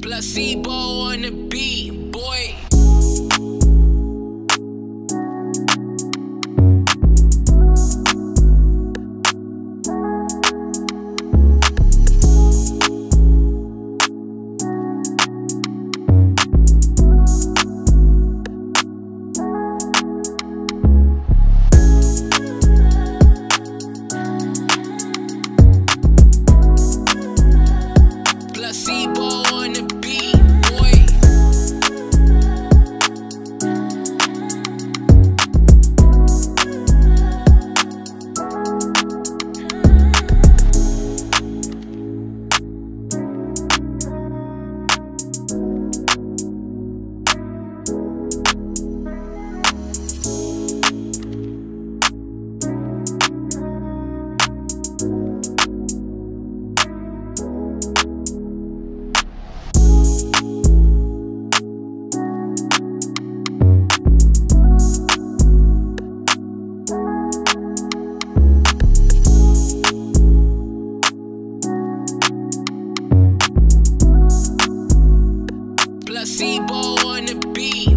Placebo on the beat, boy. Placebo on the beat,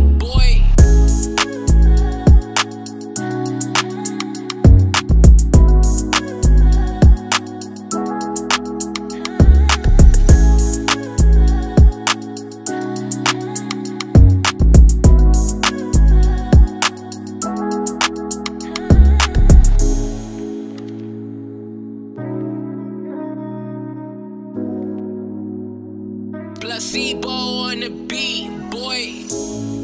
boy. Placebo on the beat, boy.